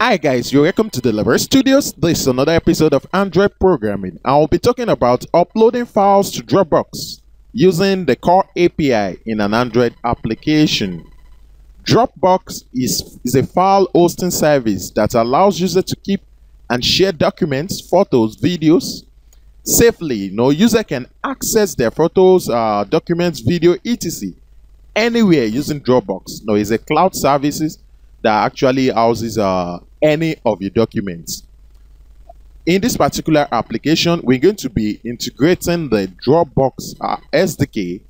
Hi guys, you're welcome to Delaroy Studios. This is another episode of Android programming. I will be talking about uploading files to Dropbox using the core API in an Android application. Dropbox is a file hosting service that allows users to keep and share documents, photos, videos safely. User can access their photos, documents, video, etc. anywhere using Dropbox. It's a cloud service that actually houses any of your documents. In this particular application, we're going to be integrating the Dropbox SDK,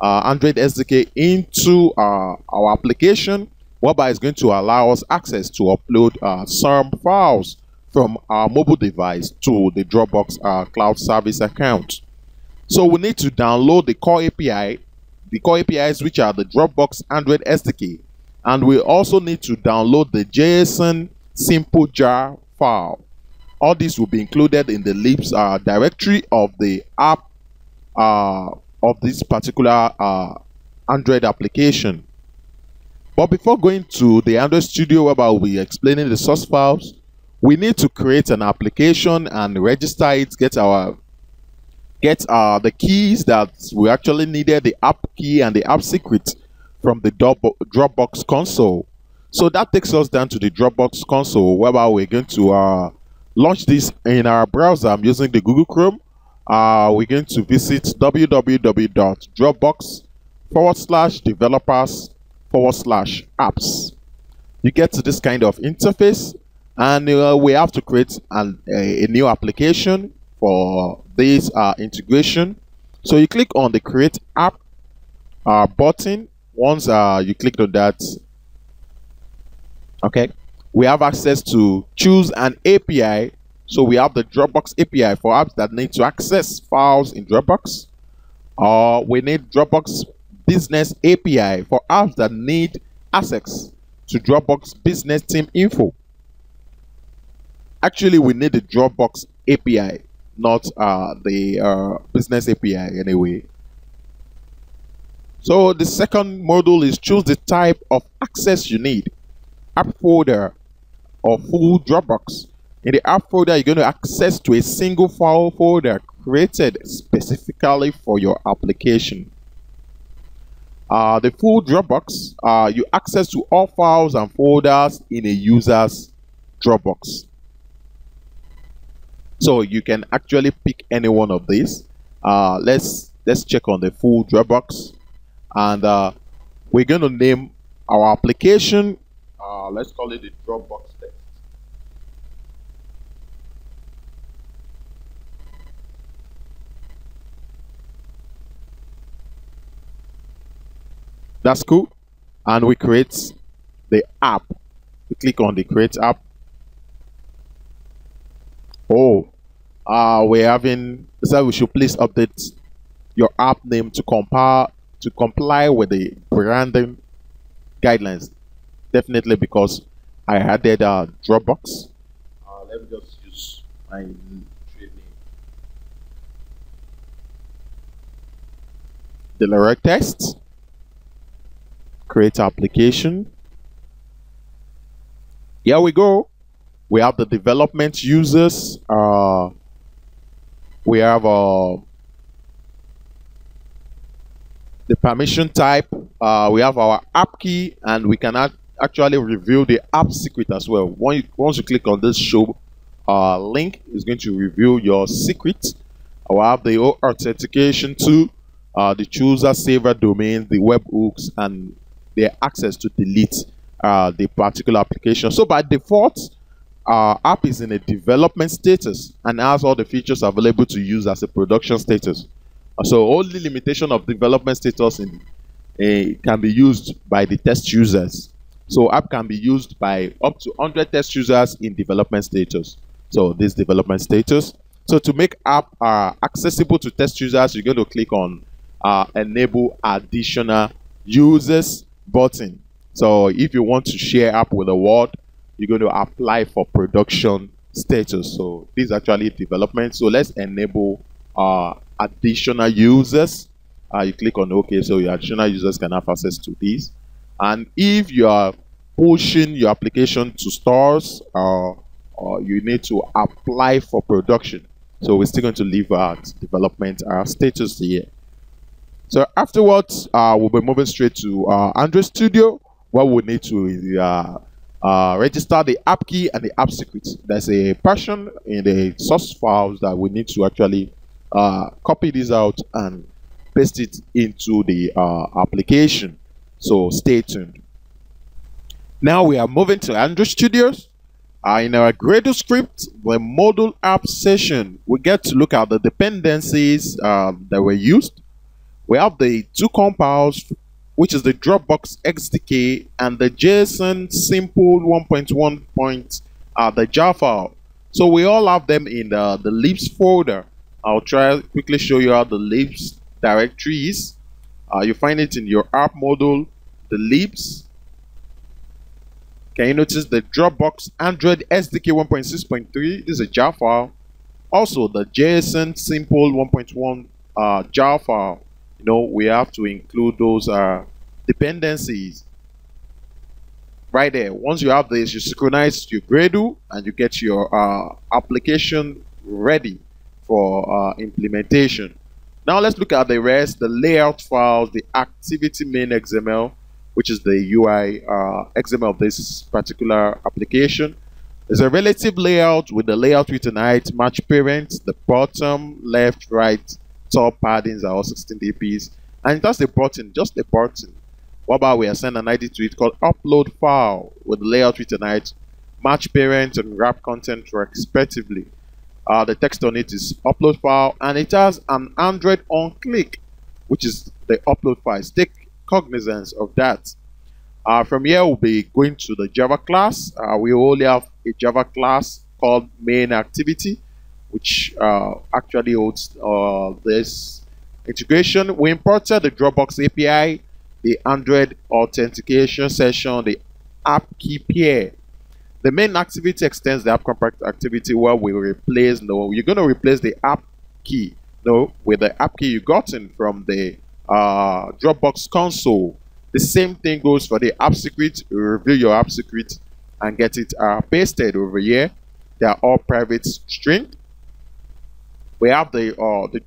Android SDK, into our application, whereby it's going to allow us access to upload some files from our mobile device to the Dropbox cloud service account. So we need to download the core API, the core APIs, which are the Dropbox Android SDK, and we also need to download the JSON simple jar file. All this will be included in the libs directory of the app of this particular Android application. But before going to the Android Studio, where we'll be explaining the source files, we need to create an application and register it, get the keys that we actually needed, the app key and the app secret, from the Dropbox console. So that takes us down to the Dropbox console, where we're going to launch this in our browser. I'm using the Google Chrome. We're going to visit www.dropbox.com/developers/apps. You get to this kind of interface, and we have to create a new application for this integration. So you click on the Create App button. Once you click on that, okay, we have access to choose an API. So we have the Dropbox API for apps that need to access files in Dropbox. We need Dropbox Business API for apps that need access to Dropbox Business Team info. Actually, we need the Dropbox API, not the Business API anyway. So the second module is choose the type of access you need, app folder or full Dropbox. In the app folder, you're going to access to a single file folder created specifically for your application. The full Dropbox, you access to all files and folders in a user's Dropbox. So you can actually pick any one of these. Let's check on the full Dropbox. And we're going to name our application, let's call it the Dropbox text. That's cool. And we create the app. We click on the Create App. We're having, so we should please update your app name to comply with the branding guidelines. Definitely, because I added Dropbox. Let me just use my trade name. Delaroy text. Create application. Here we go. We have the development users. We have the permission type, we have our app key, and we can actually reveal the app secret as well. Once you click on this show link, it's going to reveal your secret. We have the authentication tool, the chooser saver domain, the webhooks, and the access to delete the particular application. So by default, our app is in a development status and has all the features available to use as a production status. So only limitation of development status can be used by the test users. So app can be used by up to 100 test users in development status. So this development status. So to make app accessible to test users, you're going to click on enable additional users button. So if you want to share app with the world, you're going to apply for production status. So this is actually development. So let's enable additional users. You click on OK, so your additional users can have access to these. And if you are pushing your application to stores, or you need to apply for production. So we're still going to leave out development status here. So afterwards, we'll be moving straight to Android Studio, where we'll need to register the app key and the app secret. There's a portion in the source files that we need to actually copy this out and paste it into the application. So stay tuned. Now we are moving to Android Studios. In our Gradle script, the module app session, we get to look at the dependencies that were used. We have the two compiles, which is the Dropbox XDK and the JSON simple 1.1. The jar file. So we all have them in the libs folder. I'll try to quickly show you how the libs directory is. You find it in your app module, the libs. Can you notice the Dropbox Android SDK 1.6.3 is a jar file. Also the JSON simple 1.1 jar file. You know, we have to include those dependencies right there. Once you have this, you synchronize your Gradle and you get your application ready for implementation. Now let's look at the rest, the layout files, the activity main XML, which is the UI XML of this particular application. There's a relative layout with the layout written height, match parents, the bottom, left, right, top paddings are all 16 dps. And that's the button, just the button. What about we assign an ID to it called upload file with the layout written height, match parents, and wrap content respectively. The text on it is upload file, and it has an Android on click, which is the upload file. Take cognizance of that. From here, we'll be going to the Java class. We only have a Java class called main activity, which actually holds this integration. We imported the Dropbox API, the Android authentication session, the app key pair. The main activity extends the app compact activity, where we replace, no, you're going to replace the app key, no, with the app key you gotten from the Dropbox console. The same thing goes for the app secret. You review your app secret and get it pasted over here. They are all private string. We have the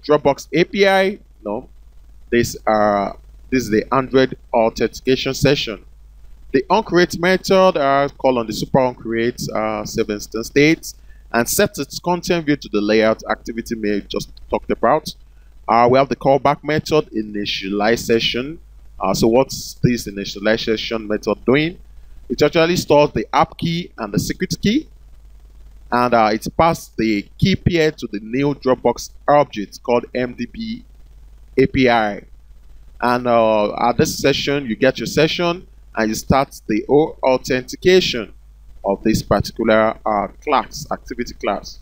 Dropbox API. No, this is the Android authentication session. The onCreate method call on the super onCreate save instance states and sets its content view to the layout activity we just talked about. We have the callback method initialization. So what's this initialization method doing? It actually stores the app key and the secret key, and it passes the key pair to the new Dropbox object called MDB API. And at this session, you get your session and you start the authentication of this particular class, activity class.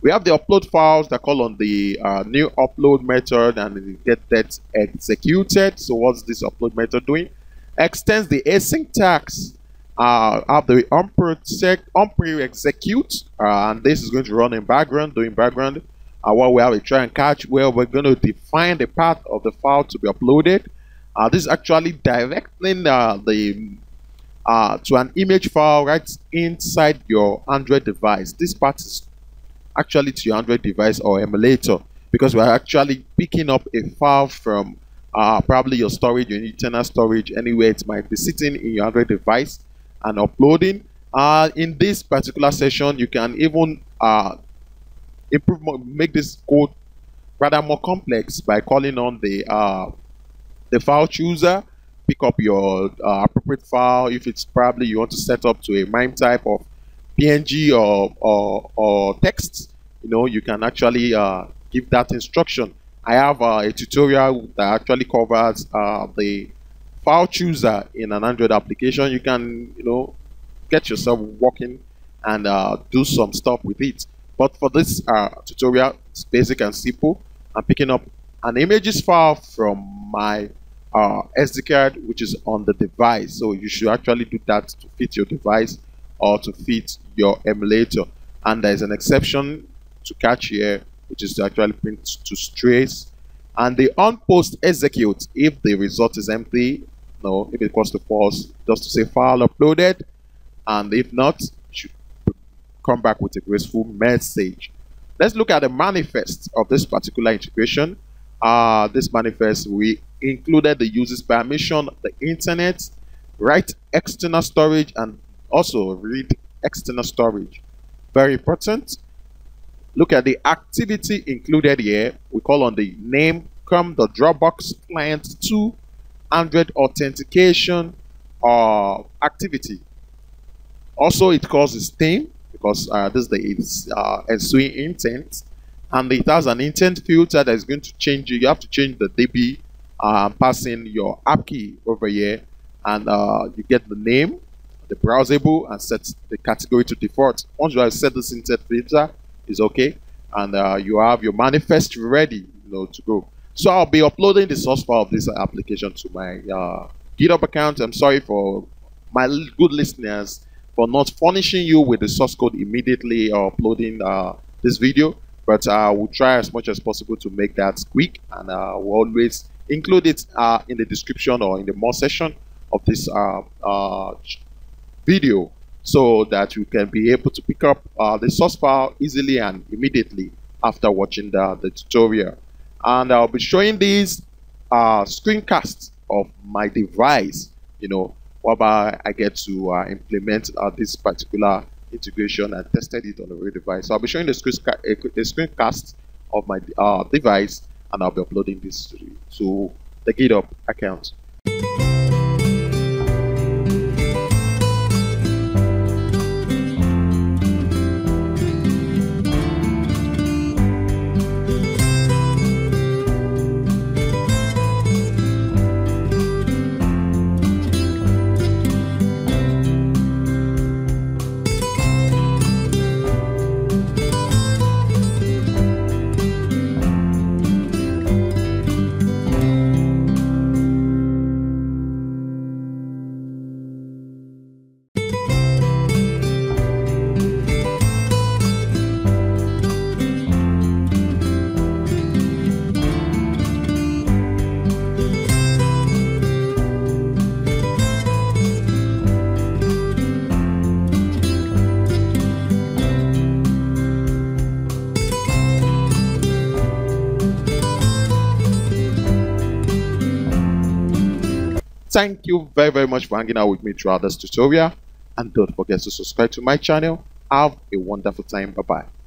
We have the upload files that call on the new upload method and you get that executed. So what's this upload method doing? Extends the async tags of the onPre execute, and this is going to run in background, doing background. What we have a try and catch, where we're going to define the path of the file to be uploaded. This is actually directing to an image file right inside your Android device. This part is actually to your Android device or emulator, because we are actually picking up a file from probably your storage, your internal storage, anywhere it might be sitting in your Android device, and uploading. In this particular session, you can even make this code rather more complex by calling on the file chooser, pick up your appropriate file. If it's probably you want to set up to a MIME type of PNG or text, you know, you can actually give that instruction. I have a tutorial that actually covers the file chooser in an Android application. You can, you know, get yourself working and do some stuff with it. But for this tutorial, it's basic and simple. I'm picking up an images file from my SD card, which is on the device. So you should actually do that to fit your device or to fit your emulator. And there's an exception to catch here, which is to actually print to strays. And the onPost execute, if the result is empty, no, if it calls to false, just to say file uploaded, and if not, you should come back with a graceful message. Let's look at the manifest of this particular integration. This manifest, we included the user's permission, the internet, write external storage, and also read external storage. Very important. Look at the activity included here. We call on the name, come the Dropbox client to Android authentication activity. Also, it calls its theme because this is the ensuing intent, and it has an intent filter that is going to change. You have to change the DB, passing your app key over here, and you get the name, the browsable, and set the category to default. Once you have set this intent filter, it's okay, and you have your manifest ready, you know, to go. So I'll be uploading the source file of this application to my GitHub account. I'm sorry for my good listeners for not furnishing you with the source code immediately or uploading this video, but I will try as much as possible to make that quick, and we'll always include it in the description or in the more section of this video, so that you can be able to pick up the source file easily and immediately after watching the tutorial. And I'll be showing these screencasts of my device, you know, whereby I get to implement this particular integration and tested it on the real device. So I'll be showing the screencast of my device, and I'll be uploading this to the GitHub account. Thank you very, very much for hanging out with me throughout this tutorial, and don't forget to subscribe to my channel. Have a wonderful time. Bye-bye.